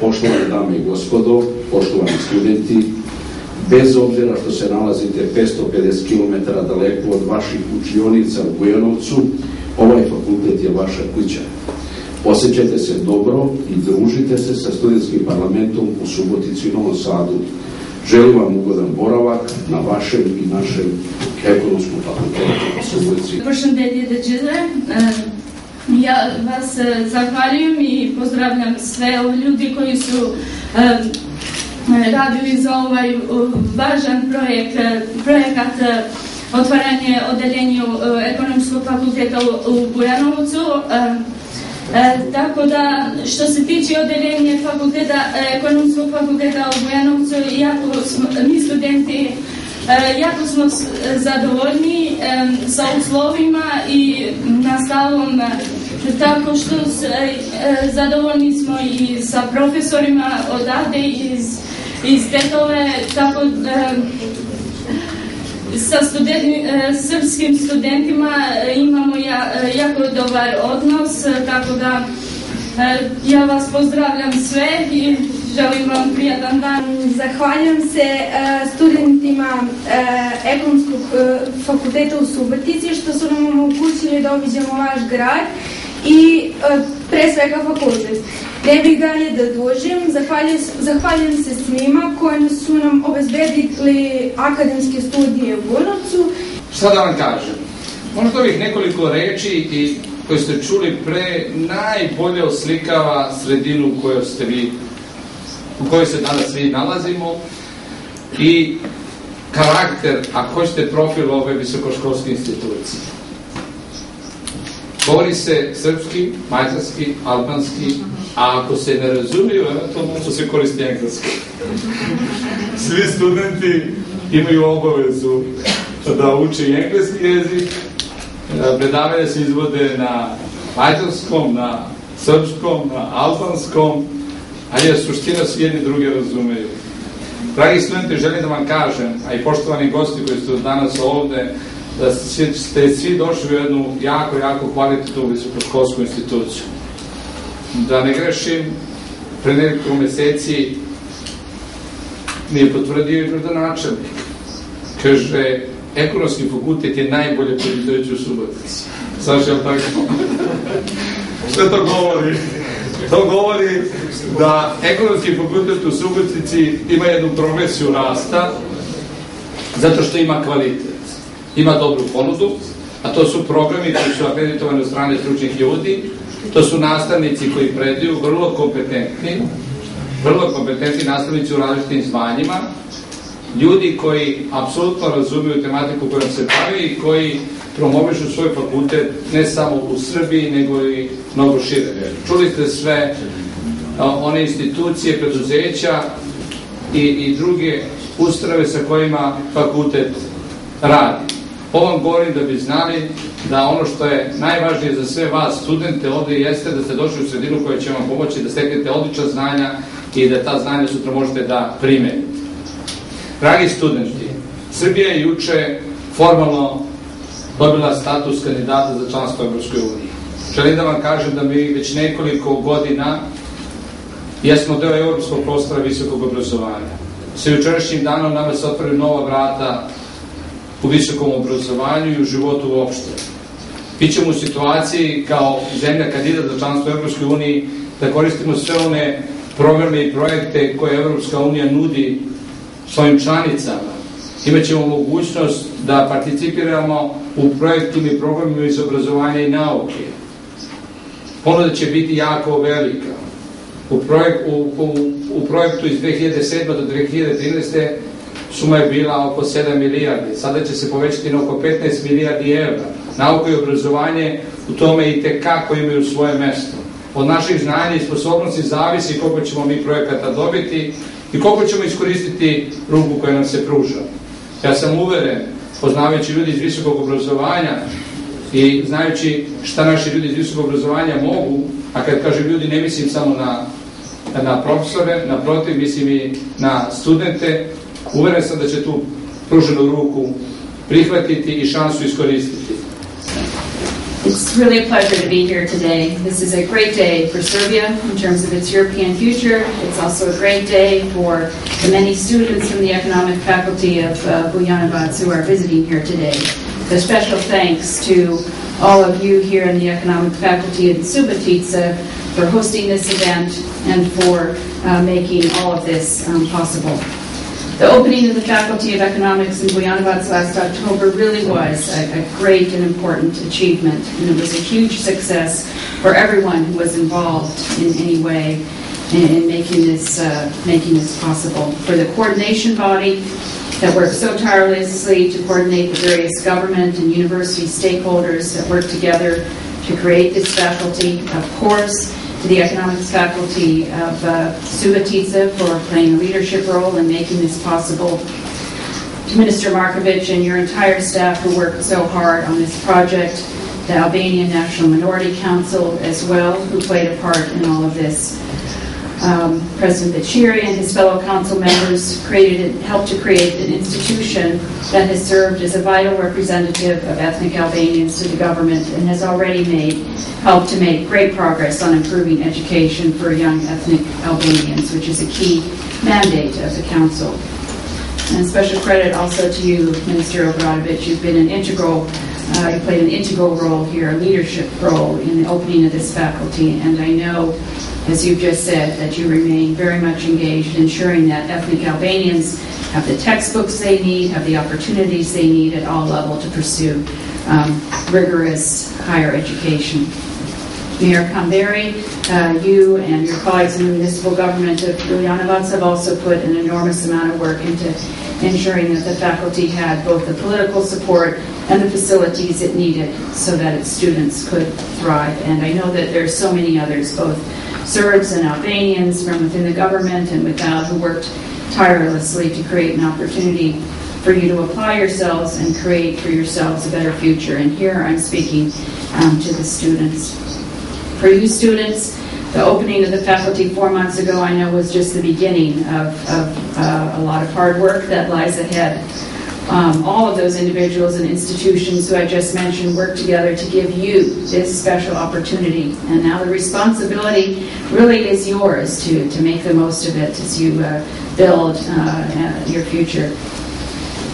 Poštovane dame i gospodo, poštovani studenti, bez obzira što se nalazite 550 km daleko od vaših učionica u Bujanovcu, ovaj fakultet je vaša kuća. Osjećajte se dobro i družite se sa studentskim parlamentom u Subotici i Novom Sadu. Želim vam ugodan boravak na vašem i našem ekonomskom fakultetu u Subotici. Poštovani delegate, ja vas zahvaljujem i pozdravljam sve ljudi koji su radili za ovaj važan projekat otvaranje odeljenju ekonomskog fakulteta u Bujanovcu. Tako da, što se tiče odeljenja ekonomskog fakulteta u Bujanovcu, mi studenti jako smo zadovoljni sa uslovima i nastavom, tako što zadovoljni smo i sa profesorima odavde iz Tetove, tako sa srpskim studentima imamo jako dobar odnos, tako da ja vas pozdravljam sve i želim vam prijatan dan. Zahvaljujem se studentima Ekonomskog fakulteta u Subotici što su nam omogućili da obiđemo vaš grad i pre svega fakultet. Ne bih dalje da dužim, zahvaljujem se svima koji su nam obezbedili akademske studije u Bujanovcu. Šta da vam kažem? Možda ovih nekoliko reči koje ste čuli pre najbolje oslikava sredinu u kojoj se danas svi nalazimo i karakter, ako hoćete, profil ove visokoškolske institucije. Govori se srpski, mađarski, albanski, a ako se ne razumiju, to možda se koristi engleski. Svi studenti imaju obavezu da uče engleski jezik, predavanja se izvode na mađarskom, na srpskom, na albanskom, ali suština svi jedni druge razumeju. Dragi studenti, želim da vam kažem, a i poštovani gosti koji su danas ovde, da ste svi došli u jednu jako, jako kvalitetnu visokoškolsku instituciju. Da ne grešim, pre nekoliko meseci mi je potvrdio i gradonačelnik. Kaže, Ekonomski fakultet je najbolje preduzeće u Subotici. Saša, je li tako? Šta to govori? To govori da Ekonomski fakultet u Subotici ima jednu progresiju rasta zato što ima kvalitet, ima dobru ponudu, a to su programi koji su akreditovani od strane stručnih ljudi, to su nastavnici koji predaju, vrlo kompetentni nastavnici u različitim zvanjima, ljudi koji apsolutno razumiju tematiku kojom se bavi i koji promovišu svoj fakultet ne samo u Srbiji, nego i mnogo šire. Čuli ste sve one institucije, preduzeća i druge ustanove sa kojima fakultet radi. Ovo vam govorim da bi znali da ono što je najvažnije za sve vas studente ovde jeste da ste došli u sredinu koja će vam pomoći da steknete odlična znanja i da ta znanja sutra možete da primenite. Dragi studenti, Srbija je juče formalno dobila status kandidata za članstvo u Evropskoj uniji. Želim da vam kažem da mi već nekoliko godina jesmo deo evropskog prostora visokog obrazovanja. Sa jučerašnjim danom nama se otvaraju nova vrata u visokom obrazovanju i u životu uopšte. Bićemo u situaciji kao zemlja kandidata za članstvo u Evropskoj uniji da koristimo sve one programe i projekte koje Evropska unija nudi svojim članicama. Imaćemo mogućnost da participiramo u projektima i programima iz obrazovanja i nauke. Ponuda će biti jako velika. U projektu iz 2007. do 2013. suma je bila oko 7 milijardi. Sada će se povećati na oko 15 milijardi evra. Nauka i obrazovanje u tome i tekako imaju svoje mesto. Od naših znanja i sposobnosti zavisi koliko ćemo mi projekata dobiti i koliko ćemo iskoristiti ruku koja nam se pruža. Ja sam uveren, poznavajući ljudi iz visokog obrazovanja i znajući šta naši ljudi iz visokog obrazovanja mogu, a kad kažem ljudi ne mislim samo na profesore, naprotiv mislim i na studente, uveren sam da će tu pruženu ruku prihvatiti i šansu iskoristiti. It's really a pleasure to be here today. This is a great day for Serbia in terms of its European future. It's also a great day for the many students from the economic faculty of Bujanovac who are visiting here today. So special thanks to all of you here in the economic faculty in Subotica for hosting this event and for making all of this possible. The opening of the Faculty of Economics in Bujanovac last October really was a great and important achievement, and it was a huge success for everyone who was involved in any way in making this possible. For the coordination body that worked so tirelessly to coordinate the various government and university stakeholders that worked together to create this faculty, of course, to the economics faculty of Subotica for playing a leadership role in making this possible, to Minister Marković and your entire staff who worked so hard on this project, the Albanian National Minority Council as well, who played a part in all of this. President Bećiri and his fellow council members helped to create an institution that has served as a vital representative of ethnic Albanians to the government and has already helped to make great progress on improving education for young ethnic Albanians, which is a key mandate of the council. And special credit also to you, Minister Obradović. You've been an integral you played an integral role here, a leadership role in the opening of this faculty, and I know, as you've just said, that you remain very much engaged in ensuring that ethnic Albanians have the textbooks they need, have the opportunities they need at all levels to pursue rigorous higher education. Mayor Kamberi, you and your colleagues in the municipal government of Bujanovac have also put an enormous amount of work into ensuring that the faculty had both the political support and the facilities it needed so that its students could thrive. And I know that there are so many others, both Serbs and Albanians from within the government and without, who worked tirelessly to create an opportunity for you to apply yourselves and create for yourselves a better future. And here I'm speaking to the students. For you students, the opening of the faculty 4 months ago, I know, was just the beginning of a lot of hard work that lies ahead. All of those individuals and institutions who I just mentioned worked together to give you this special opportunity. And now the responsibility really is yours to make the most of it as you build your future.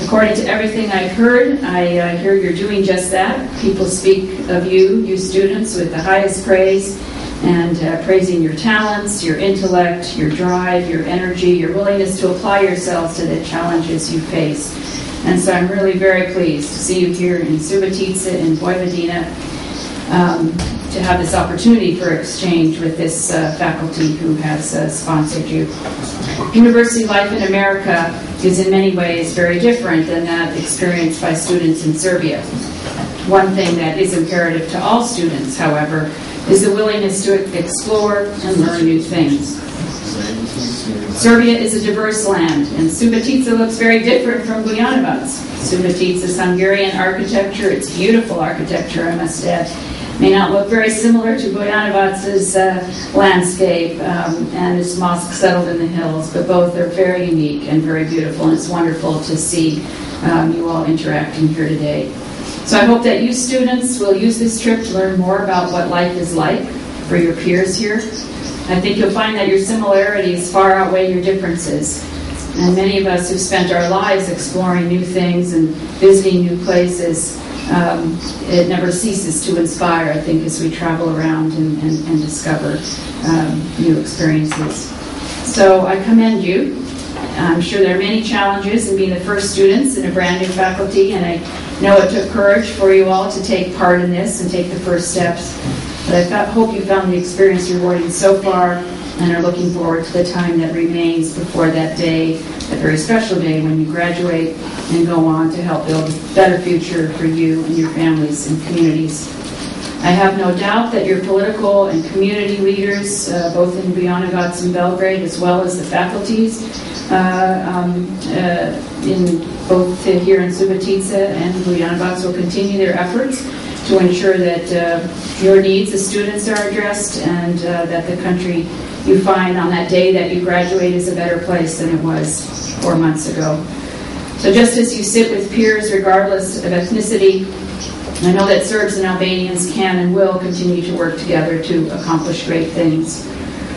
According to everything I've heard, I hear you're doing just that. People speak of you students, with the highest praise, and praising your talents, your intellect, your drive, your energy, your willingness to apply yourselves to the challenges you face. And so I'm really very pleased to see you here in Subotica, in Vojvodina, to have this opportunity for exchange with this faculty who has sponsored you. University life in America is in many ways very different than that experienced by students in Serbia. One thing that is imperative to all students, however, is the willingness to explore and learn new things. Serbia is a diverse land, and Subotica looks very different from Bujanovac. Subotica's Hungarian architecture, its beautiful architecture, I must add, may not look very similar to Bujanovac's landscape and its mosque settled in the hills, but both are very unique and very beautiful, and it's wonderful to see you all interacting here today. So I hope that you students will use this trip to learn more about what life is like for your peers here. I think you'll find that your similarities far outweigh your differences. And many of us who've spent our lives exploring new things and visiting new places, it never ceases to inspire, I think, as we travel around and discover new experiences. So I commend you. I'm sure there are many challenges in being the first students in a brand new faculty, and I know it took courage for you all to take part in this and take the first steps. But I hope you found the experience rewarding so far and are looking forward to the time that remains before that day, that very special day when you graduate and go on to help build a better future for you and your families and communities. I have no doubt that your political and community leaders, both in Bujanovac and Belgrade, as well as the faculties in both here in Subotica and Bujanovac, will continue their efforts to ensure that your needs as students are addressed and that the country you find on that day that you graduate is a better place than it was 4 months ago. So just as you sit with peers regardless of ethnicity, And I know that Serbs and Albanians can and will continue to work together to accomplish great things.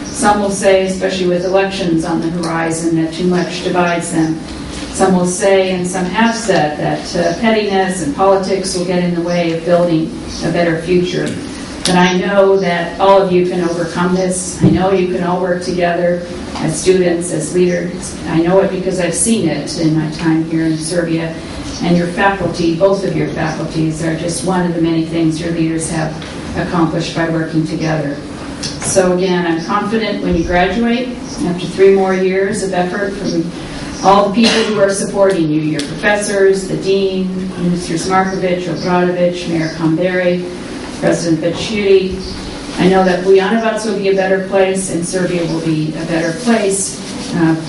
Some will say, especially with elections on the horizon, that too much divides them. Some will say, and some have said, that pettiness and politics will get in the way of building a better future. But I know that all of you can overcome this. I know you can all work together as students, as leaders. I know it because I've seen it in my time here in Serbia. And your faculty, both of your faculties, are just one of the many things your leaders have accomplished by working together. So again, I'm confident when you graduate, after 3 more years of effort from all the people who are supporting you, your professors, the dean, Ministers Marković, Obradović, Mayor Kamberi, President Bećiri, I know that Bujanovac will be a better place and Serbia will be a better place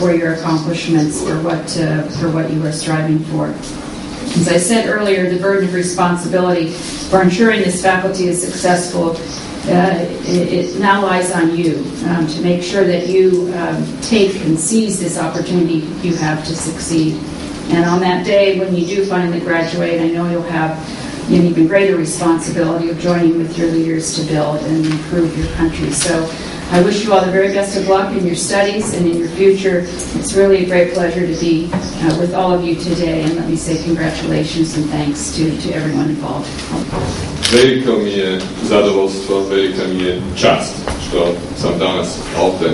for your accomplishments, for what you are striving for. As I said earlier, the burden of responsibility for ensuring this faculty is successful it now lies on you to make sure that you take and seize this opportunity you have to succeed. And on that day when you do finally graduate, I know you'll have an even greater responsibility of joining with your leaders to build and improve your country. So I wish you all the very best of luck in your studies and in your future. It's really a great pleasure to be with all of you today, and let me say congratulations and thanks to everyone involved. Veliko mi je zadovoljstvo, velika mi je čast što sam danas ovdje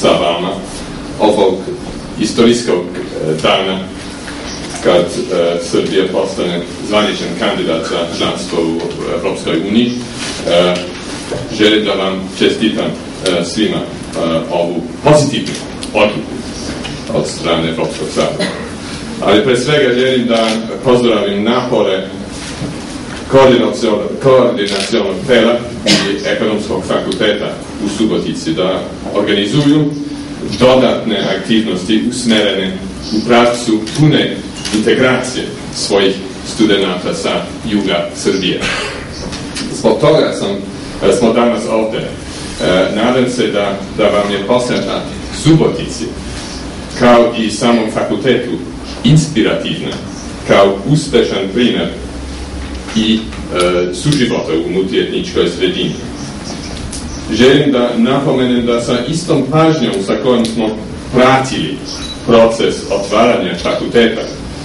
sa vama ovog istorijskog dana kad Srbija postane zvaničan kandidat za članstvo u Evropskoj uniji. Želim da vam čestitam svima ovu pozitivnu odluku od strane Evropskog sabora. Ali pre svega želim da pozdravim napore koordinacionog tela i Ekonomskog fakulteta u Subotici da organizuju dodatne aktivnosti usmerene u pravcu pune integracije svojih studenta sa juga Srbije. Zbog toga smo danas ovdje. Nadam se da vam je poseta Subotici, kao i samom fakultetu, inspirativna, kao uspešan primjer i suživota u multietničkoj sredini. Želim da napomenem da sa istom pažnjom sa kojom smo pratili proces otvaranja fakulteta,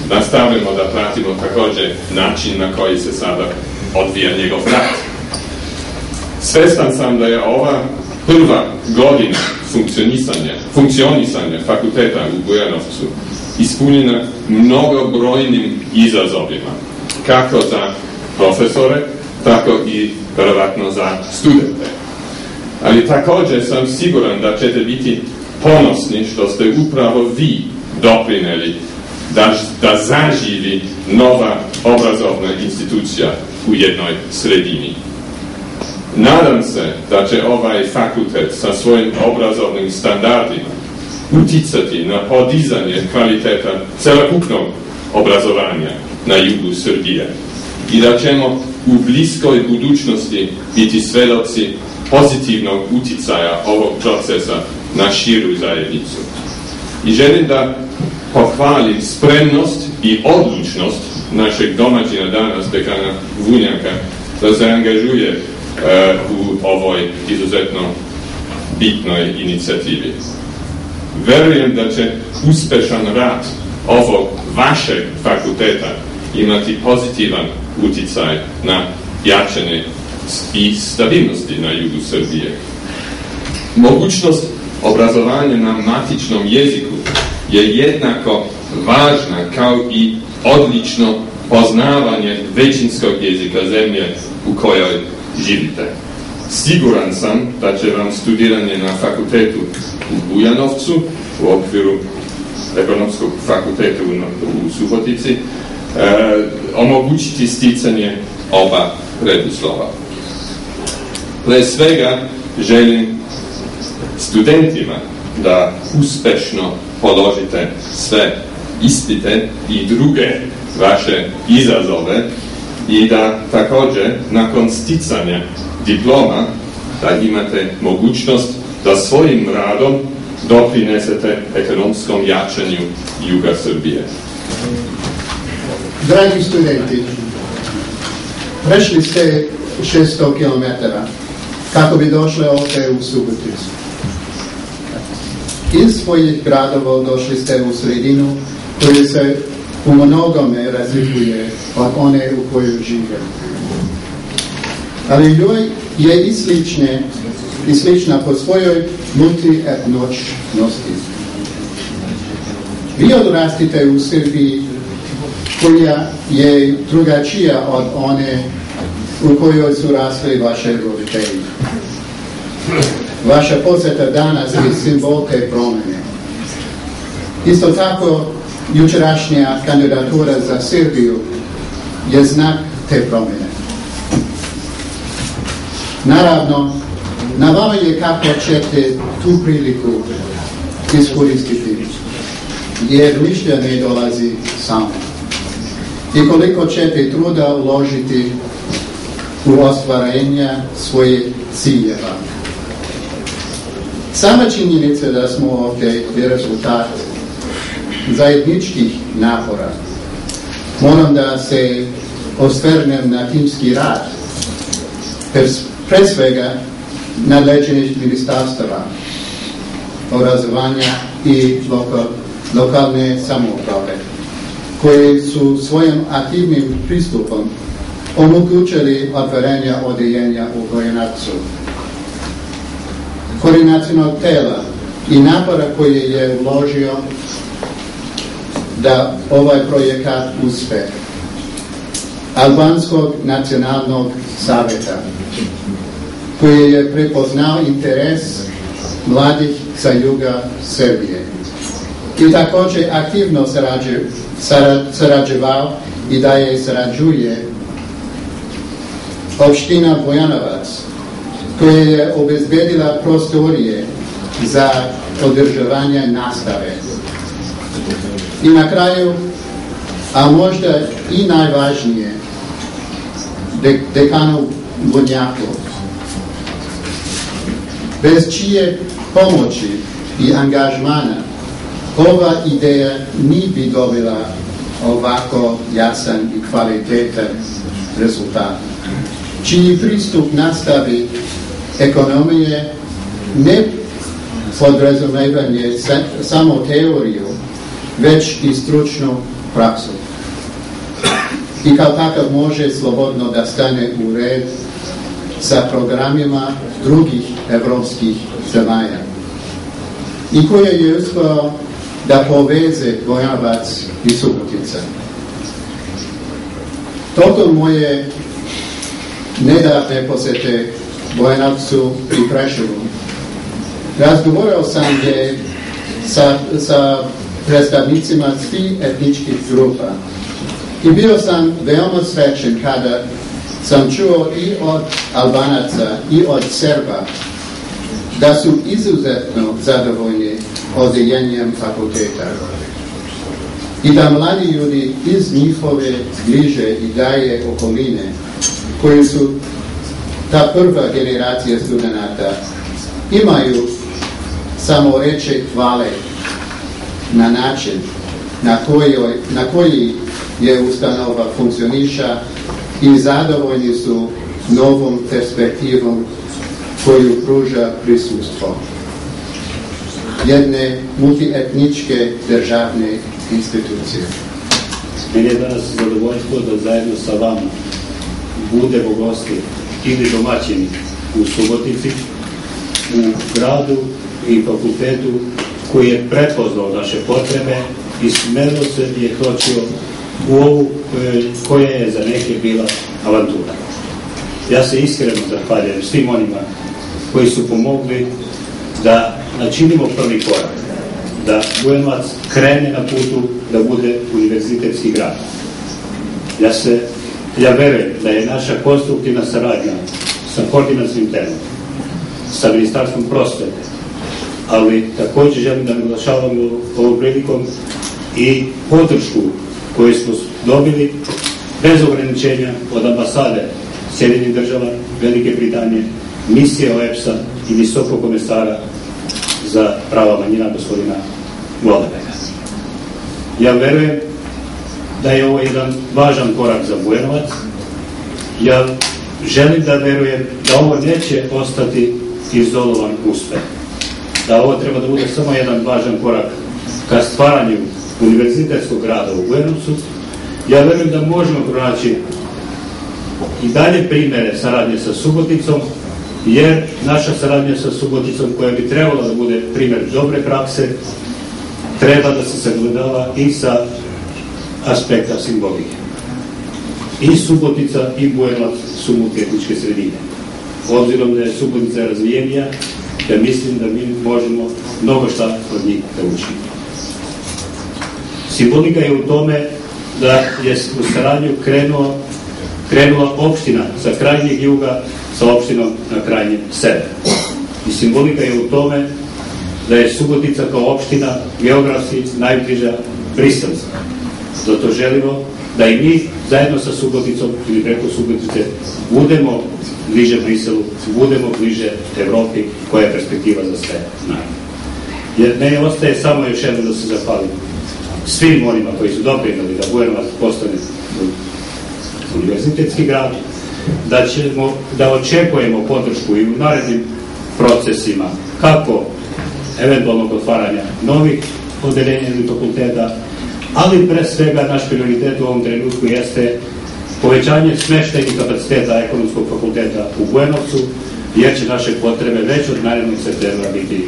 nastavimo da pratimo također način na koji se sada odvija njegov rad. Svestan sam da je ova prva godina funkcionisanja fakulteta u Bujanovcu ispunjena mnogobrojnim izazovima, kako za profesore, tako i verovatno za studente. Ali također sam siguran da ćete biti ponosni što ste upravo vi doprineli da zaživi nova obrazovna institucija u jednoj sredini. Nadam se da će ovaj fakultet sa svojim obrazovnim standardima uticati na podizanje kvaliteta celokupnog obrazovanja na jugu Srbije i da ćemo u bliskoj budućnosti biti svedoci pozitivnog uticaja ovog procesa na širu zajednicu. I želim da pohvalim spremnost i odlučnost našeg domaćina danas, dekana Vunjaka, da se angažuje u ovoj izuzetno bitnoj inicijativi. Verujem da će uspešan rad ovog vašeg fakulteta imati pozitivan uticaj na jačanje i stabilnosti na jugu Srbije. Mogućnost obrazovanja na matičnom jeziku je jednako važna kao i odlično poznavanje većinskog jezika zemlje u kojoj živite. Siguran sam da će vam studiranje na fakultetu u Bujanovcu, u okviru Ekonomskog fakulteta u Subotici, omogućiti sticanje oba preduslova. Pre svega želim studentima da uspešno položite sve ispite i druge vaše izazove i da također nakon sticanja diploma da imate mogućnost da svojim radom doprinesete ekonomskom jačanju juga Srbije. Dragi studenti, prešli ste 600 km kako bi došli ovdje u Suboticu. Iz svojih gradova došli ste u sredinu koju se u mnogome razlikuje od one u kojoj žive. Ali ljoj je i slična po svojoj multietnoćnosti. Vi odrastite u Srbiji koja je drugačija od one u kojoj su rasli vaše roditelji. Vaša poseta danas je simbol te promjene. Isto tako, jučerašnja kandidatura za Srbiju je znak te promjene. Naravno, na vama je kako ćete tu priliku iskoristiti, jer ništa ne dolazi samo. I koliko ćete truda uložiti u ostvarenja svojih ciljeva. Sama činjenica da smo ovdje je rezultat zajedničkih napora. Moram da se osvrnem na timski rad, pre svega nadležnih ministarstava, obrazovanja i lokalne samouprave, koji su svojim aktivnim pristupom omogućili otvorenja odjeljenja u Bujanovcu, koordinacionog tela i napora koje je uložio da ovaj projekat uspe. Albanskog nacionalnog savjeta koji je prepoznao interes mladih sa juga Srbije i također aktivno sarađivao i da je sarađuje opština Bujanovac koja je obezbedila prostorije za održavanje nastave. I na kraju, a možda i najvažnije, dekanu Vunjaku, bez čije pomoći i angažmana ova ideja nije bi dobila ovako jasan i kvalitetan rezultat, čiji pristup nastavi ekonomije ne podrazumevanje samo teoriju, već i stručnu praksu. I kao takav može slobodno da stane u red sa programima drugih evropskih zemalja i koje je uspio da poveze Bujanovac i Subotica. Tokom moje nedavne posete Bujanovcu i Preševu razgovorao sam je sa predstavnicima svih etničkih grupa. I bio sam veoma srećen kada sam čuo i od Albanaca i od Serba da su izuzetno zadovoljni odeljenjem fakulteta i da mladi ljudi iz njihove bliže i daje okoline koji su ta prva generacija studenta imaju samo reče hvale na način na koji je ustanova funkcioniša i zadovoljni su novom perspektivom koju pruža prisustvo jedne multietničke državne institucije. Meni je danas zadovoljstvo da zajedno sa vama budemo gosti ili domaćini u Subotici, u gradu i fakultetu koji je prepoznao naše potrebe i smjerno se je točio u ovu koja je za neke bila avantura. Ja se iskreno zahvaljujem svim onima koji su pomogli da načinimo prvi korak, da Bujanovac krene na putu da bude univerzitetski grad. Ja verujem da je naša konstruktivna saradnja sa koordinacijom telom, sa Ministarstvom prosvete, ali također želim da naglašavamo ovom prilikom i podršku koju smo dobili bez ograničenja od ambasade Sjedinjenih Država, Velike Britanije, misije OEBS-a i visokog komesara za prava manjina gospodina Vladeva. Ja verujem da je ovo jedan važan korak za Bujanovac Ja želim da verujem da ovo neće ostati izolovan uspeh. Da ovo treba da bude samo jedan važan korak ka stvaranju univerzitetskog grada u Bujanovcu. Ja verujem da možemo pronaći i dalje primere saradnje sa Suboticom, jer naša saradnja sa Suboticom, koja bi trebala da bude primer dobre prakse, treba da se sagledava i sa aspekta simbolike. I Subotica i Bujanovac su multietničke sredine. Obzirom da je Subotica razvijenija, ja mislim da mi možemo mnogo šta od njih da učinimo. Simbolika je u tome da je u saradnju krenula opština sa krajnjeg juga sa opštinom na krajnjem severu. I simbolika je u tome da je Subotica kao opština geografski najbliža Briselska. Zato želimo da i mi zajedno sa Suboticom ili preko Subotice budemo bliže Briselu, budemo bliže Evropi koja je perspektiva za sve nas. Jer ne ostaje samo još jedno da se zahvalim svim onima koji su doprineli da Bujanovac postane univerzitetski grad, da očekujemo podršku i u narednim procesima, kako eventualnog otvaranja novih odeljenja ili fakulteta, ali pre svega naš prioritet u ovom trenutku jeste povećanje smeštajnih kapaciteta Ekonomskog fakulteta u Bujanovcu, jer će naše potrebe već od narednog septembra biti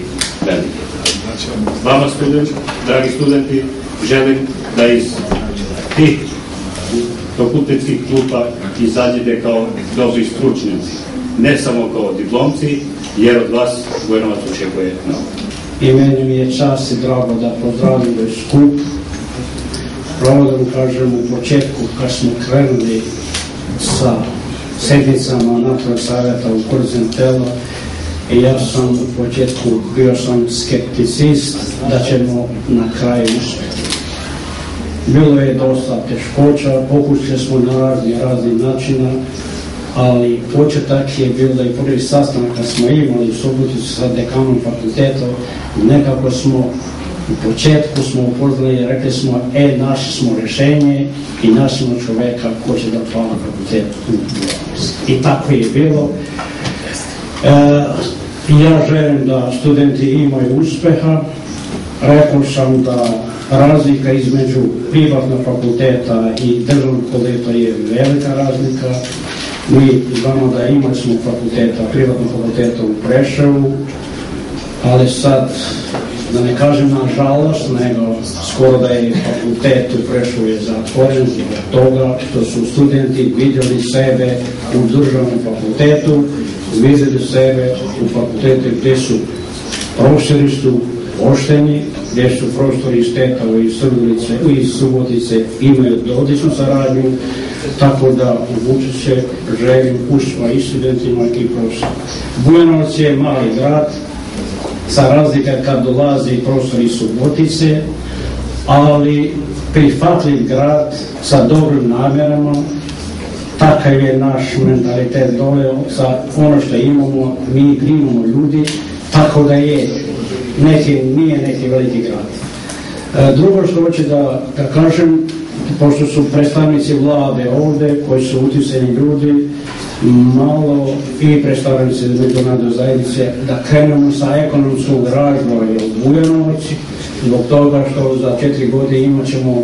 velike. Vama, dragi studenti, želim da iz tih fakultetskih klupa izađete kao dobri stručnjaci, ne samo kao diplomci, jer od vas Bujanovac očekuje mnogo. I meni mi je čast i drago da pozdravim ovaj skup. Pravo da vam kažem, u početku kad smo krenuli sa sednicama Nacionalnog savjeta u Korzentelu, ja sam u početku bio skepticist da ćemo na kraju uspjeti. Bilo je dosta teškoća, pokušali smo na razni načina, ali početak je bilo da i prvi sastanak kad smo imali u Subotici sa dekanom fakulteta, nekako smo u početku smo upoznali i rekli smo, našli smo rješenje i našli smo čoveka ko će da plana fakultet u Bujanovcu. I tako je bilo. Ja želim da studenti imaju uspeha. Rekao sam da razlika između privatnog fakulteta i državnog fakulteta je velika razlika. Mi znamo da imali smo privatnog fakulteta u Preševu, ali sad, da ne kažem nažalost, nego skoro da je fakultet u Preševu je zatvoren zbog toga što su studenti vidjeli sebe u državnom fakultetu, vidjeli sebe u fakultetu gdje su profesori su ošteni, gdje su profesori iz Tetova i Subotice imaju odličnu saradnju, tako da ubuduće želim uspjeh i studentima i profesorima. Bujanovac je mali grad, sa razlika kad dolazi profesor iz Subotice, ali prihvatljiv grad sa dobrim namjerama, takav je naš mentalitet doveo, sa ono što imamo, mi primamo ljudi, tako da je, nije neki veliki grad. Drugo što hoću da kažem, pošto su predstavnici vlade ovde, koji su uticeni ljudi, malo i predstavnici međunarodne zajednice, da krenemo sa ekonomskog razvoja u Bujanovcu, zbog toga što za 4 godine imat ćemo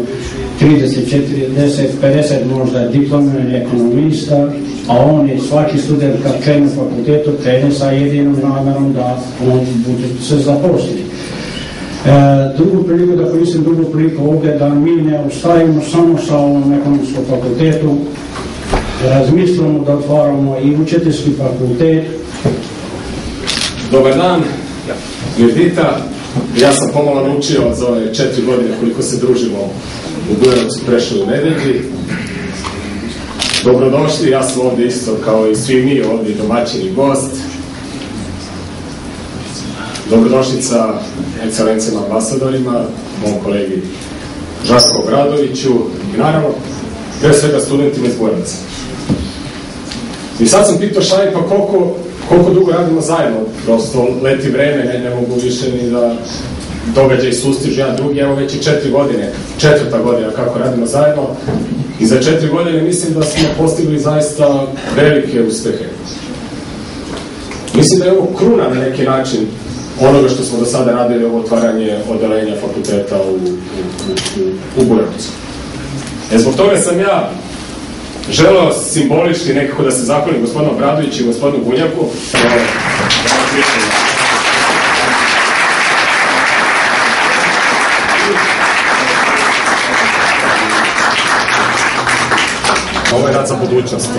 30, 40, 50 možda diplomiranih ekonomista, a on je svaki student kad krene u fakultetu, krene sa jedinom namjerom da on se zaposli. Drugu priliku, da koristim drugu priliku ovdje, da mi ne ostavimo samo sa ovom ekonomskom fakultetu, razmislimo da otvaramo i učiteljski fakultet. Dobar dan, Mirdita. Ja sam pomalo naučio za ove 4 godine koliko se družimo u Bujanovcu, Preševu i Medveđi. Dobrodošli, ja sam ovdje isto kao i svi mi ovdje, domaćin i gost. Dobrodošlica ekscelencima ambasadorima, mojom kolegi Žarko Obradoviću i naravno pre svega studentima iz Bujanovca. I sad sam pitao Šaipa koliko dugo radimo zajedno, prosto leti vreme, ne mogu više ni da događaj sustižu jedan drugi, evo već i 4 godine, 4. godina kako radimo zajedno. I za 4 godine mislim da smo postigli zaista velike uspehe. Mislim da je ovo kruna na neki način onoga što smo do sada radili, ovo otvaranje odelenja fakulteta u Bujanovcu. Zbog toga sam ja želeo simbolički nekako da se zahvalim gospodinu Obradoviću i gospodinu Vunjaku. Ovo je rad za budućnost.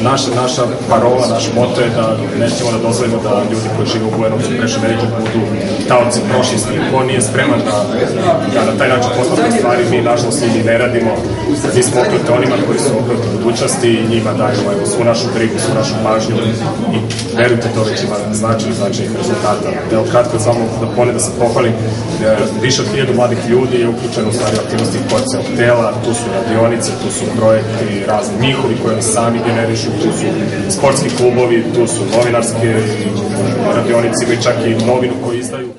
Naša parola, naš moto je da nećemo da dozvolimo da ljudi koji žive u Bujanovcu previše velikog budu taoci prošlosti. Ko nije spreman da na taj način posmatra stvari, mi nažalost i ne radimo. Mi smo okroti onima koji su okroti budućnosti i njima dajemo svu našu brigu, svu našu pažnju i verujte to već ima značajnih rezultata. Evo kratko samo da ponovim da se pohvalim, više od 1000 mladih ljudi je uključeno u stvari aktivnosti korpusnog tela, tu su radionice, tu su projekti razni njihovi koji sami generišu, tu su sportski klubovi, tu su novinarske radionice i čak i novinu koju izdaju.